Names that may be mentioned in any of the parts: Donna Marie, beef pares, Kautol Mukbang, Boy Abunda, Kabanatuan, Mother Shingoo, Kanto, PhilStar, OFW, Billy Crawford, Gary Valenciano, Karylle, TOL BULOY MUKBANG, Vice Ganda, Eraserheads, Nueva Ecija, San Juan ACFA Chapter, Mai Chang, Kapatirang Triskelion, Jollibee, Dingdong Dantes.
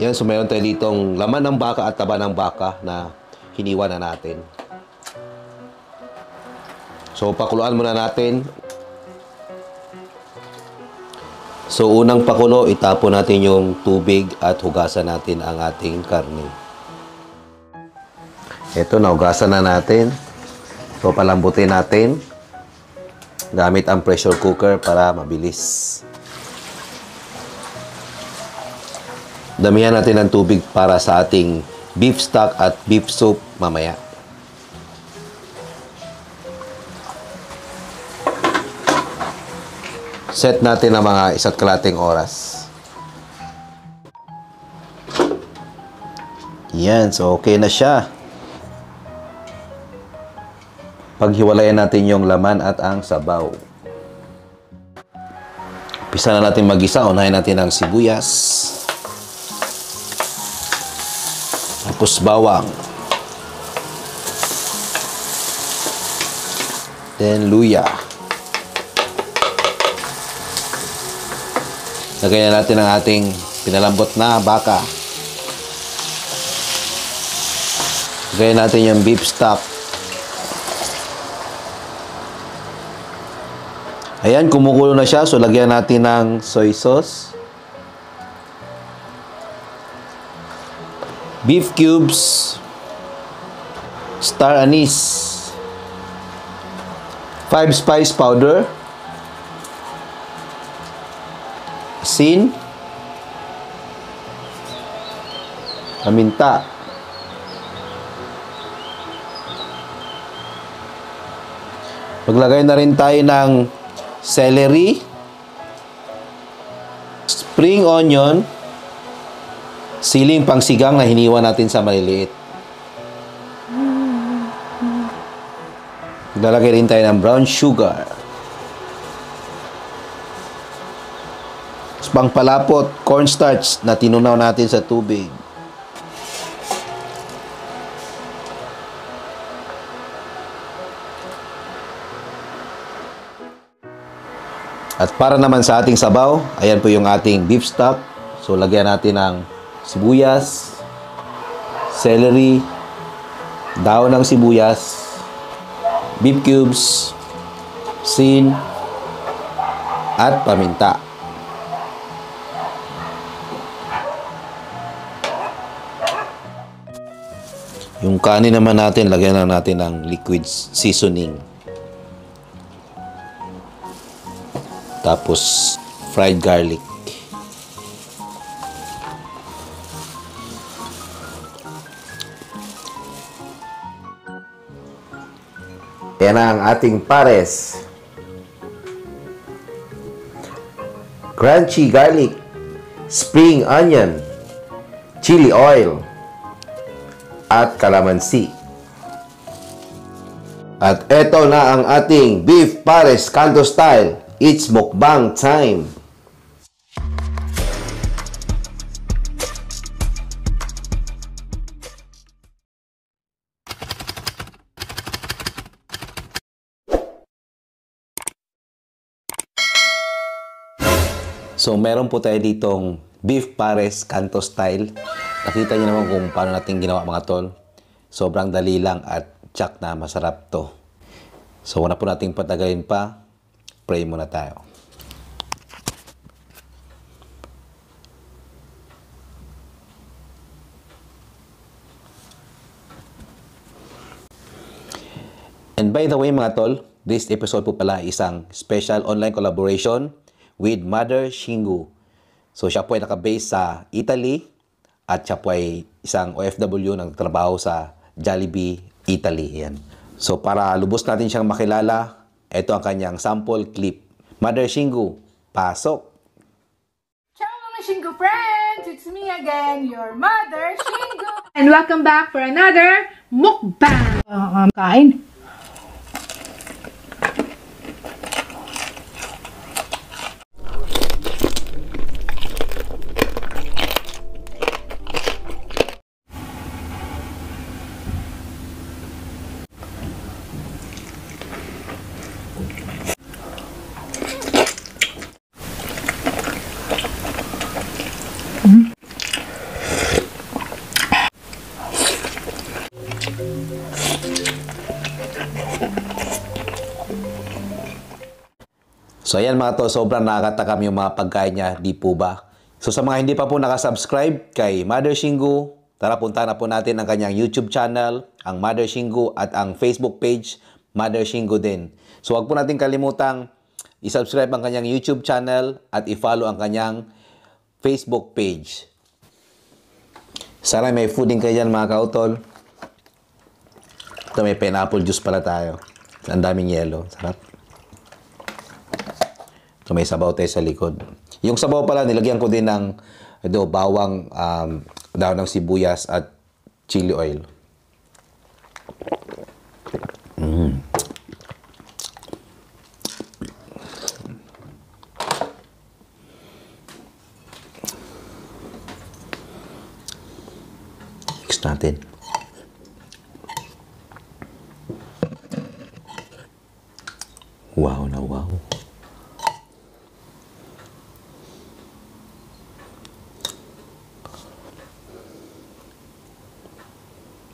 Yan, so meron tayo ditong laman ng baka at taba ng baka na hiniwa na natin. So pakuluan muna natin. So unang pakulo, itapon natin yung tubig at hugasan natin ang ating karne. Ito, nahugasan na natin. So palambutin natin gamit ang pressure cooker para mabilis. Damihan natin ng tubig para sa ating beef stock at beef soup mamaya. Set natin ang mga isa't kalating oras. Yan, so okay na siya. Paghiwalayan natin yung laman at ang sabaw. Umpisa na natin mag-isa. Unahin natin ang sibuyas. Tapos bawang. Then luya. Lagyan natin ang ating pinalambot na baka. Lagyan natin yung beef stock. Ayan, kumukulo na siya. So, lagyan natin ng soy sauce. Beef cubes. Star anise. 5 spice powder. Asin, paminta, maglagay na rin tayo ng celery, spring onion, siling pangsigang na hiniwa natin sa maliliit. Maglalagay rin tayo ng brown sugar. Pangpalapot, cornstarch na tinunaw natin sa tubig. At para naman sa ating sabaw, ayan po yung ating beef stock. So, lagyan natin ng sibuyas, celery, daon ng sibuyas, beef cubes, sin, at paminta. Yung kanin naman natin, lagyan lang natin ng liquid seasoning. Tapos, fried garlic. Yan na ang ating pares. Crunchy garlic, spring onion, chili oil, at kalamansi. At eto na ang ating beef pares kanto style. It's mukbang time! So meron po tayo ditong beef pares kanto style. Nakita niyo naman kung paano natin ginawa, mga tol. Sobrang dali lang at tsak na masarap to. So wala po nating patagalin pa. Pray muna tayo. And by the way, mga tol, this episode po pala isang special online collaboration with Mother Shingoo. So siya po ay nakabase sa Italy. At siya po ay isang OFW na nagtrabaho sa Jollibee, Italy. Yan. So para lubos natin siyang makilala, ito ang kanyang sample clip. Mother Shingoo, pasok! Ciao mga Shingoo friends! It's me again, your Mother Shingoo! And welcome back for another mukbang! Kain! So ayan mga to, sobrang nakakatakam yung mga pagkain niya, di po ba? So sa mga hindi pa po nakasubscribe kay Mother Shingoo, tara punta na po natin ang kanyang YouTube channel, ang Mother Shingoo, at ang Facebook page, Mother Shingoo din. So wag po natin kalimutang isubscribe ang kanyang YouTube channel at i-follow ang kanyang Facebook page. Sana may food din kayo dyan mga kautol. Ito may pineapple juice pala tayo. Ang daming yelo. Sarap. Ito may sabaw tayo sa likod. Yung sabaw pala nilagyan ko din ng bawang, daw ng sibuyas at chili oil. Mix natin. Wow na wow.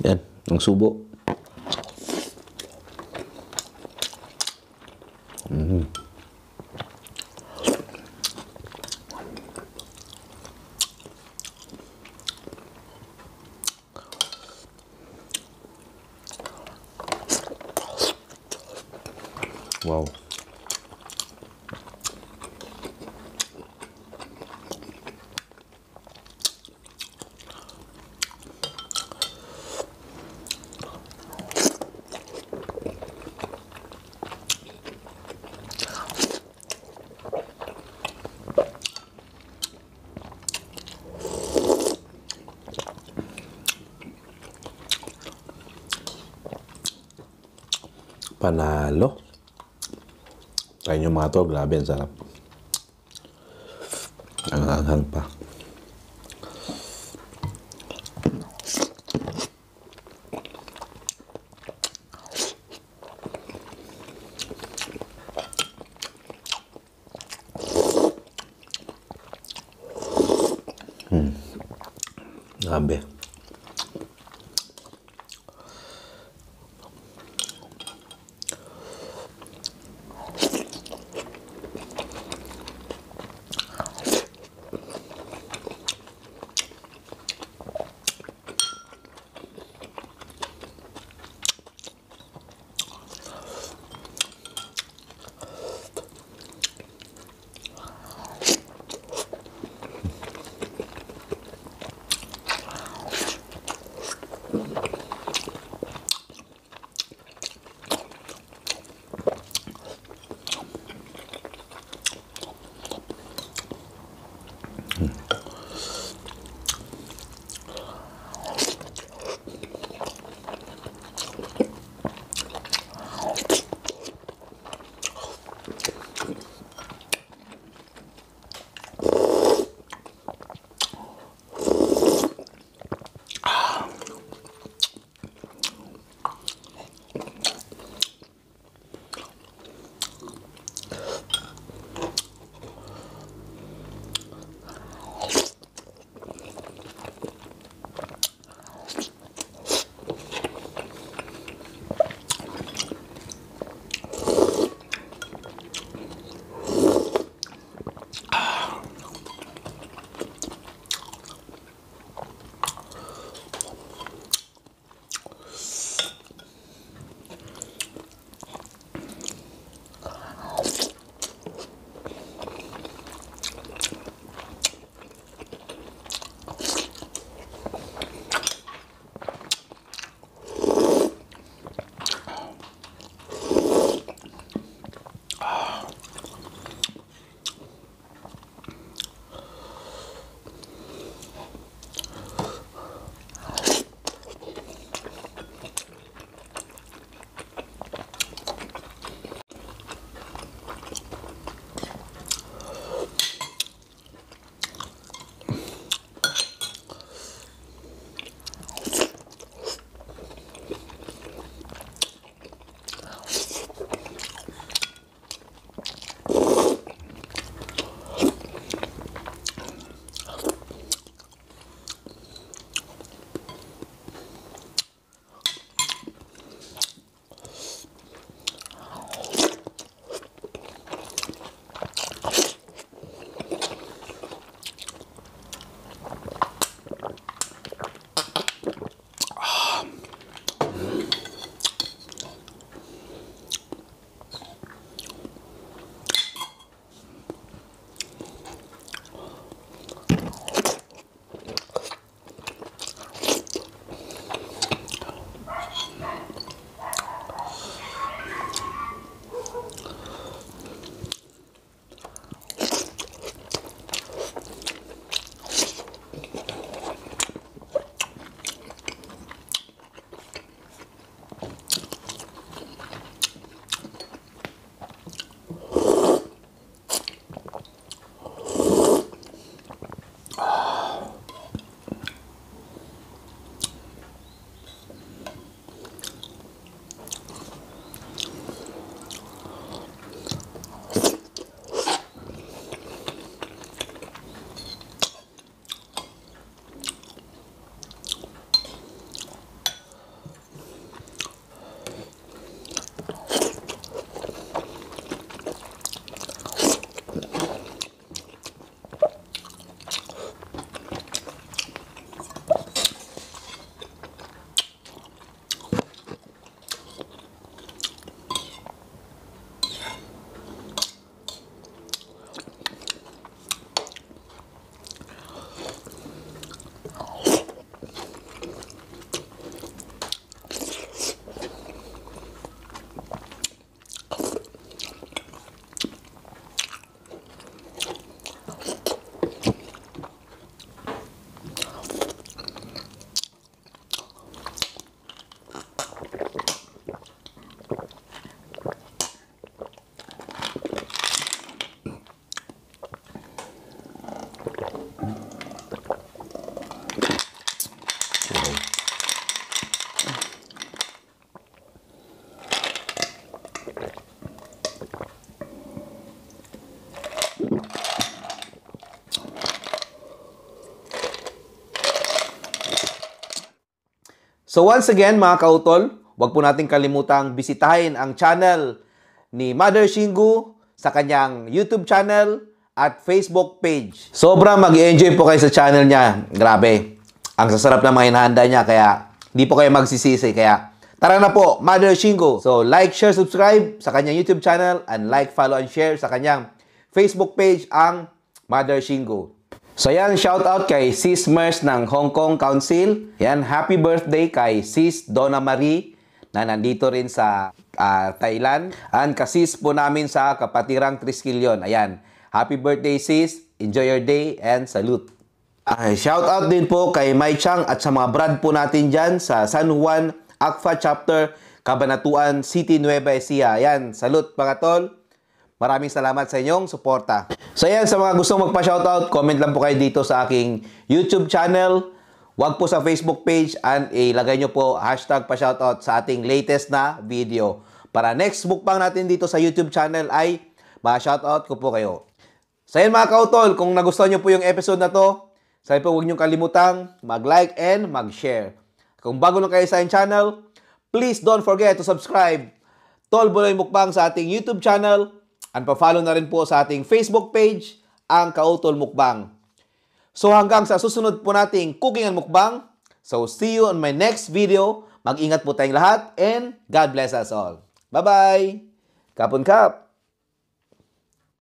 Yan, ang subo. Wow. Panalo. Kain yung mga to, grabe, ang sarap. Ang anghang pa. Grabe. So once again mga kautol, huwag po natin kalimutang bisitahin ang channel ni Mother Shingoo sa kanyang YouTube channel at Facebook page. Sobrang mag-enjoy po kayo sa channel niya. Grabe, ang sasarap na mga hinahanda niya kaya hindi po kayo magsisisi. Kaya tara na po, Mother Shingoo. So like, share, subscribe sa kanyang YouTube channel and like, follow, and share sa kanyang Facebook page ang Mother Shingoo. So yan, shoutout kay Sis Mers ng Hong Kong Council. Yan, happy birthday kay Sis Donna Marie na nandito rin sa Thailand. And kasis po namin sa Kapatirang Triskelion. Ayan, happy birthday sis, enjoy your day and salute. Shoutout din po kay Mai Chang at sa mga brad po natin dyan sa San Juan ACFA Chapter, Kabanatuan City Nueva Ecija. Ayan, salute mga tol. Maraming salamat sa inyong suporta. So ayan, sa mga gustong magpa-shoutout, comment lang po kayo dito sa aking YouTube channel. Huwag po sa Facebook page and ilagay nyo po hashtag pa-shoutout sa ating latest na video. Para next mukbang natin dito sa YouTube channel ay ma-shoutout ko po kayo. So ayan mga kautol, kung nagustuhan nyo po yung episode na to, sabi po huwag nyo kalimutang mag-like and mag-share. Kung bago lang kayo sa aking channel, please don't forget to subscribe Tol Buloy Mukbang sa ating YouTube channel. And pa-follow na rin po sa ating Facebook page, ang Kautol Mukbang. So hanggang sa susunod po nating cooking and mukbang. So see you on my next video. Mag-ingat po tayong lahat and God bless us all. Bye-bye! Kapun-kap!